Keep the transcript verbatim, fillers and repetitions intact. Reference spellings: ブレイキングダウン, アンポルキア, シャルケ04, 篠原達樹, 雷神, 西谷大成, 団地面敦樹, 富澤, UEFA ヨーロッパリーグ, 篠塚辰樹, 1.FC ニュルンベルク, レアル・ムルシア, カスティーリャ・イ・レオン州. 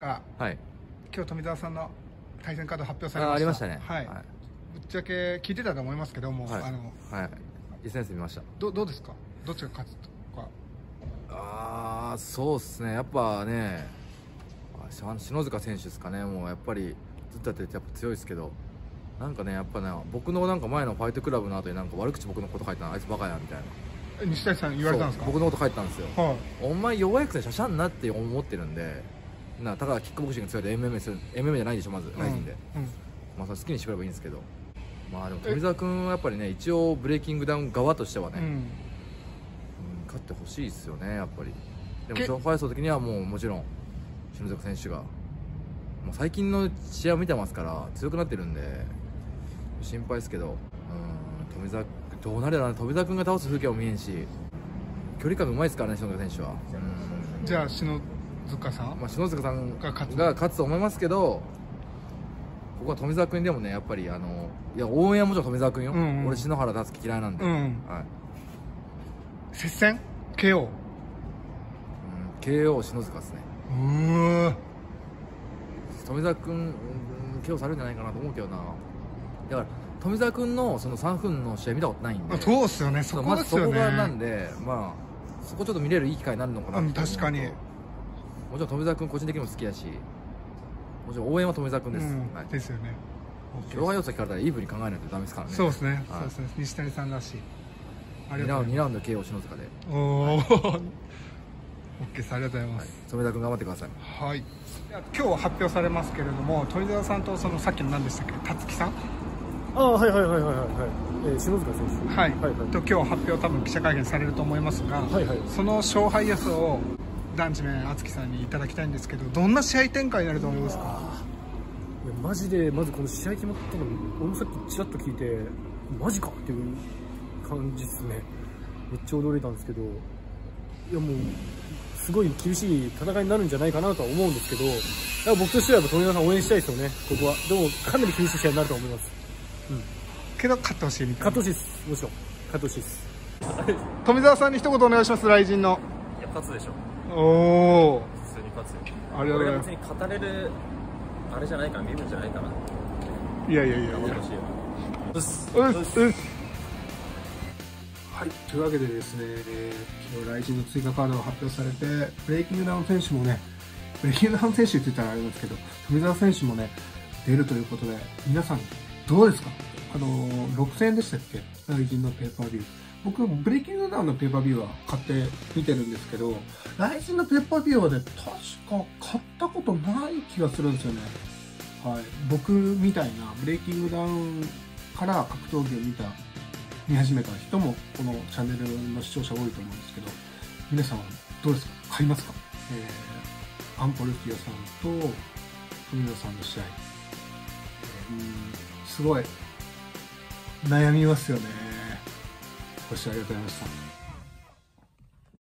が、はい、今日富澤さんの対戦カード発表されました。あ、ありましたね。はい。ぶっちゃけ聞いてたと思いますけども、はい、あの、はい。エスエヌエス見ました。どどうですか。どっちが勝つとか。ああ、そうっすね。やっぱね、篠塚選手ですかね。もうやっぱりずっとやっててやっぱ強いですけど、なんかねやっぱね僕のなんか前のファイトクラブの後になんか悪口僕のこと書いたの、あいつバカやみたいな。西谷さん言われたんですか。僕のこと書いてたんですよ。はい、お前弱いくせにしゃしゃんなって思ってるんで。なただキックボクシング強いで エムエムエー する エムエムエー じゃないでしょまず、うん、ないんで、うん、まあそれ好きに絞ればいいんですけど、まあでも富澤君はやっぱりね一応ブレイキングダウン側としてはね、うんうん、勝ってほしいですよねやっぱり。でも勝敗する時にはもうもちろん篠塚選手がもう最近の試合を見てますから強くなってるんで心配ですけど、うん、富澤どうなるやろな。富澤君が倒す風景も見えんし距離感うまいですからね篠塚選手は。うん、じゃあ篠塚さん、まあ篠塚さんが勝つと思いますけど、ここは富澤君でもねやっぱりあのいや応援はもちろん富澤君よ。うんうん、俺篠原達樹嫌いなんで。うんうん、はい。接戦 ケーオー。うん、ケーオー 篠塚ですね。うーん。富澤君 ケーオー されるんじゃないかなと思うけどな。だから富澤君のそのさんぷんの試合見たことないんで。そうっすよね。そこですよね。まずそこがなんでまあそこちょっと見れるいい機会になるのかな。うん、確かに。もちろん富澤君個人的にも好きやし、もちろん応援は富澤君です。ですよね。強化要素聞かれたらイーブンに考えないとダメですからね。そうですね。そうですね。西谷さんらしい。にラウンド ケーオー 篠塚で。おお。OK です。ありがとうございます。富澤君頑張ってください。はい。今日発表されますけれども、富澤さんとそのさっきの何でしたっけ、辰樹さん。ああ、はいはいはいはいはい。え、篠塚選手。はいはい。と今日発表多分記者会見されると思いますが、はいはい。その勝敗予想を。団地面敦樹さんにいただきたいんですけど、どんな試合展開になると思いますか。いやマジでまずこの試合決まったの俺もさっきちらっと聞いてマジかっていう感じですね。めっちゃ驚いたんですけど、いやもうすごい厳しい戦いになるんじゃないかなとは思うんですけど、だから僕としてはやっぱ富澤さん応援したいですよね。ここはでもかなり厳しい試合になると思います、うん、けど勝ってほしいみたいな。勝ってほしいです。もちろん勝ってほしいです富澤さんに一言お願いします。雷神のいや勝つでしょ。おー普通に勝つ。あれは別に語れるあれじゃないかな、身分じゃないかな。いやいやいやよろしいよ。うっすうっすうっす。はい、というわけでですね、昨日雷神の追加カードが発表されて、ブレイキングダウン選手もね、ブレイキングダウン選手って言ったらあれですけど富澤選手もね出るということで、皆さんどうですか。あのろくせんえんでしたっけ雷神のペーパービュー。僕、ブレイキングダウンのペーパービューは買って見てるんですけど、雷神のペーパービューはね、確か買ったことない気がするんですよね。はい。僕みたいな、ブレイキングダウンから格闘技を見た、見始めた人も、このチャンネルの視聴者多いと思うんですけど、皆さんはどうですか、買いますか。えー、アンポルキアさんと、富澤さんの試合。えー、すごい、悩みますよね。ご視聴ありがとうございました。